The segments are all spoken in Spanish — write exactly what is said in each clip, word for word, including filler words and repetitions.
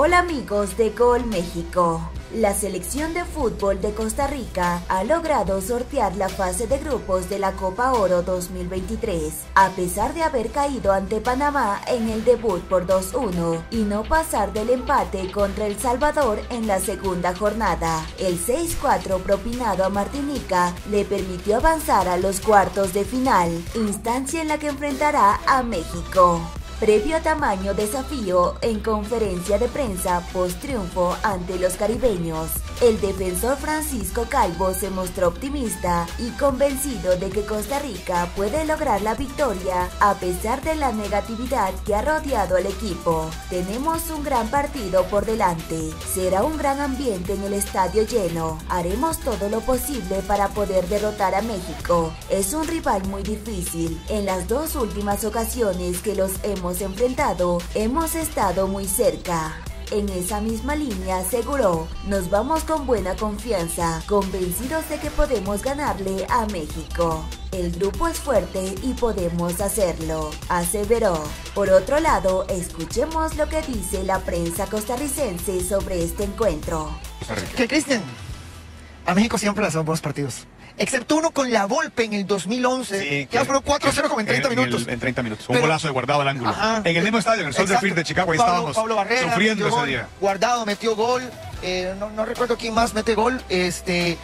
Hola amigos de Gol México. La selección de fútbol de Costa Rica ha logrado sortear la fase de grupos de la Copa Oro dos mil veintitrés, a pesar de haber caído ante Panamá en el debut por dos uno y no pasar del empate contra El Salvador en la segunda jornada. El seis cuatro propinado a Martinica le permitió avanzar a los cuartos de final, instancia en la que enfrentará a México. Previo a tamaño desafío, en conferencia de prensa post triunfo ante los caribeños, el defensor Francisco Calvo se mostró optimista y convencido de que Costa Rica puede lograr la victoria a pesar de la negatividad que ha rodeado al equipo. Tenemos un gran partido por delante, será un gran ambiente en el estadio lleno, haremos todo lo posible para poder derrotar a México. Es un rival muy difícil, en las dos últimas ocasiones que los hemos enfrentado, hemos estado muy cerca. En esa misma línea aseguró, nos vamos con buena confianza, convencidos de que podemos ganarle a México. El grupo es fuerte y podemos hacerlo, aseveró. Por otro lado, escuchemos lo que dice la prensa costarricense sobre este encuentro. Que Cristian, a México siempre le hacemos buenos partidos. Excepto uno con la Volpe en el dos mil once, sí, que afro cuatro cero como en treinta minutos. En, el, en treinta minutos, pero, un golazo de Guardado al ángulo. Ajá, en el mismo estadio, en el Sol exacto, de Field de Chicago, ahí Pablo, estábamos Pablo Barrera, sufriendo ese gol, día. Guardado metió gol, eh, no, no recuerdo quién más mete gol, este,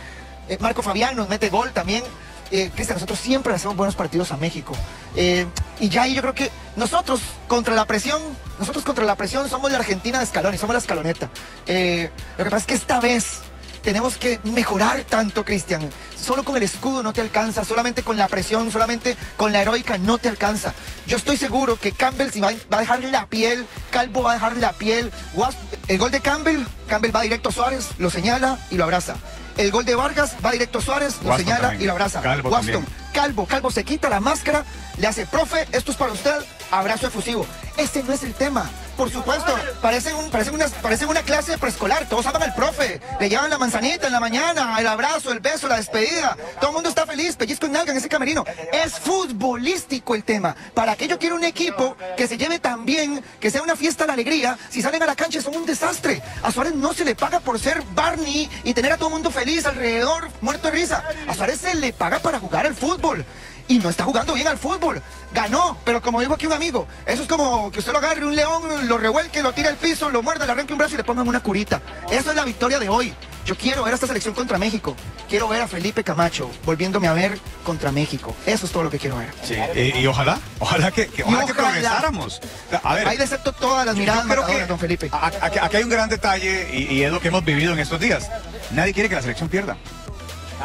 eh, Marco Fabián nos mete gol también. Eh, Cristian, nosotros siempre hacemos buenos partidos a México. Eh, y ya ahí yo creo que nosotros contra la presión, nosotros contra la presión somos la Argentina de Scaloni, somos la Scaloneta. Eh, lo que pasa es que esta vez tenemos que mejorar tanto, Cristian. Solo con el escudo no te alcanza, solamente con la presión, solamente con la heroica no te alcanza. Yo estoy seguro que Campbell si va, va a dejar la piel, Calvo va a dejar la piel. Waston, el gol de Campbell, Campbell va directo a Suárez, lo señala y lo abraza. El gol de Vargas va directo a Suárez, lo Waston señala también, y lo abraza. Calvo Waston, Calvo, Calvo se quita la máscara, le hace, profe, esto es para usted, abrazo efusivo. Ese no es el tema. Por supuesto, parecen un, parecen unas, parecen una clase preescolar, todos aman al profe, le llevan la manzanita en la mañana, el abrazo, el beso, la despedida, todo el mundo está feliz, pellizco en nalga en ese camerino. Es futbolístico el tema, para que yo quiera un equipo que se lleve tan bien, que sea una fiesta de alegría, si salen a la cancha son un desastre. A Suárez no se le paga por ser Barney y tener a todo el mundo feliz alrededor, muerto de risa. A Suárez se le paga para jugar al fútbol. Y no está jugando bien al fútbol, ganó, pero como digo aquí un amigo, eso es como que usted lo agarre un león, lo revuelque, lo tira al piso, lo muerde, le arranque un brazo y le pongan una curita. Eso es la victoria de hoy. Yo quiero ver a esta selección contra México, quiero ver a Felipe Camacho volviéndome a ver contra México, eso es todo lo que quiero ver. Sí, y, y ojalá, ojalá que, que, ojalá ojalá que progresáramos. A ver, ahí le acepto todas las miradas matadoras, don Felipe. Aquí hay un gran detalle y, y es lo que hemos vivido en estos días, nadie quiere que la selección pierda.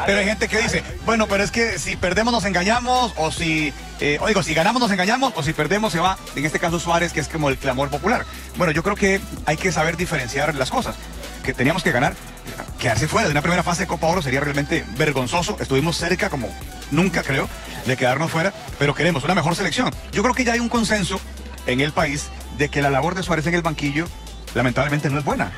Pero hay gente que dice, bueno, pero es que si perdemos nos engañamos, o si, eh, oigo, si ganamos nos engañamos, o si perdemos se va, en este caso Suárez, que es como el clamor popular. Bueno, yo creo que hay que saber diferenciar las cosas, que teníamos que ganar, quedarse fuera de una primera fase de Copa Oro sería realmente vergonzoso, estuvimos cerca como nunca creo, de quedarnos fuera, pero queremos una mejor selección. Yo creo que ya hay un consenso en el país de que la labor de Suárez en el banquillo, lamentablemente no es buena.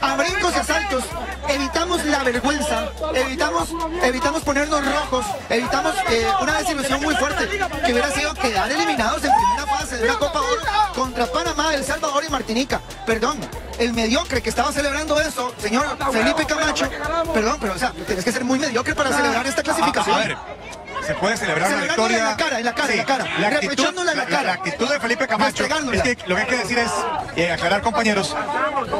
A brincos y asaltos, evitamos la vergüenza, evitamos, evitamos ponernos rojos, evitamos eh, una desilusión muy fuerte, que hubiera sido quedar eliminados en primera fase de una Copa Oro contra Panamá, El Salvador y Martinica. Perdón, el mediocre que estaba celebrando eso, señor Felipe Camacho, perdón, pero o sea, tienes que ser muy mediocre para celebrar esta clasificación. A, a ver. Se puede celebrar la victoria. En la cara, en la cara, sí, en la cara. La actitud, la, la, cara. La actitud de Felipe Camacho. Es que lo que hay que decir es, eh, aclarar compañeros,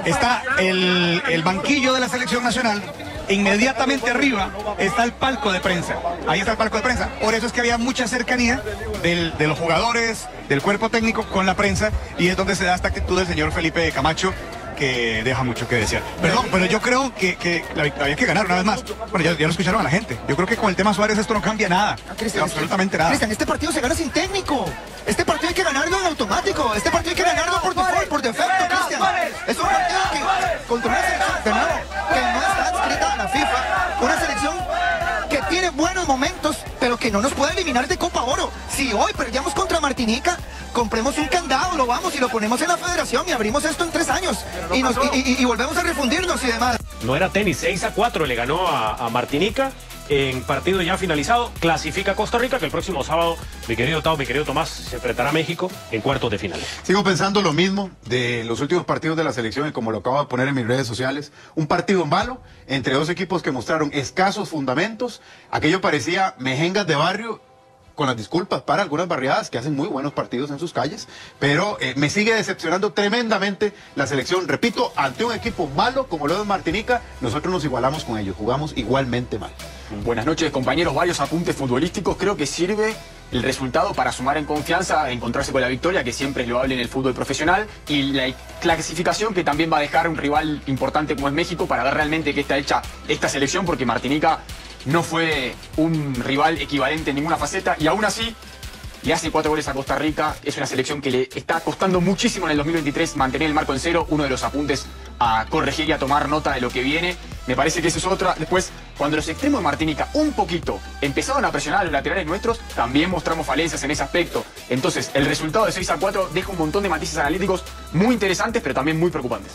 está el, el banquillo de la selección nacional, inmediatamente arriba está el palco de prensa. Ahí está el palco de prensa. Por eso es que había mucha cercanía del, de los jugadores, del cuerpo técnico con la prensa, y es donde se da esta actitud del señor Felipe Camacho, que deja mucho que desear. Perdón, pero yo creo que, que la victoria hay que ganar una vez más. Bueno, ya, ya lo escucharon a la gente. Yo creo que con el tema Suárez esto no cambia nada. No, Cristian, absolutamente nada. Cristian, este partido se gana sin técnico. Este partido hay que ganarlo en automático. Este partido hay que ganarlo por default, por defecto, Cristian. Es un partido que, que contra una selección que no está adscrita a la FIFA. Una selección que tiene buenos momentos, pero que no nos puede eliminar de Copa Oro. Si hoy perdíamos contra Martinica, compremos un candado, lo vamos y lo ponemos en la federación y abrimos esto en tres años y, nos, y, y, y volvemos a refundirnos y demás. No era tenis, seis a cuatro le ganó a, a Martinica en partido ya finalizado, clasifica Costa Rica, que el próximo sábado, mi querido Tao, mi querido Tomás, se enfrentará a México en cuartos de final. Sigo pensando lo mismo de los últimos partidos de la selección, y como lo acabo de poner en mis redes sociales, un partido malo entre dos equipos que mostraron escasos fundamentos. Aquello parecía mejengas de barrio, con las disculpas para algunas barriadas que hacen muy buenos partidos en sus calles, pero eh, me sigue decepcionando tremendamente la selección. Repito, ante un equipo malo como lo de Martinica, nosotros nos igualamos con ellos, jugamos igualmente mal. Buenas noches, compañeros. Varios apuntes futbolísticos. Creo que sirve el resultado para sumar en confianza, encontrarse con la victoria, que siempre es loable en el fútbol profesional, y la clasificación, que también va a dejar un rival importante como es México, para ver realmente qué está hecha esta selección, porque Martinica no fue un rival equivalente en ninguna faceta, y aún así le hace cuatro goles a Costa Rica. Es una selección que le está costando muchísimo en el dos mil veintitrés mantener el marco en cero. Uno de los apuntes a corregir y a tomar nota de lo que viene. Me parece que eso es otra. Después, cuando los extremos de Martinica un poquito empezaron a presionar a los laterales nuestros, también mostramos falencias en ese aspecto. Entonces, el resultado de seis a cuatro deja un montón de matices analíticos muy interesantes, pero también muy preocupantes.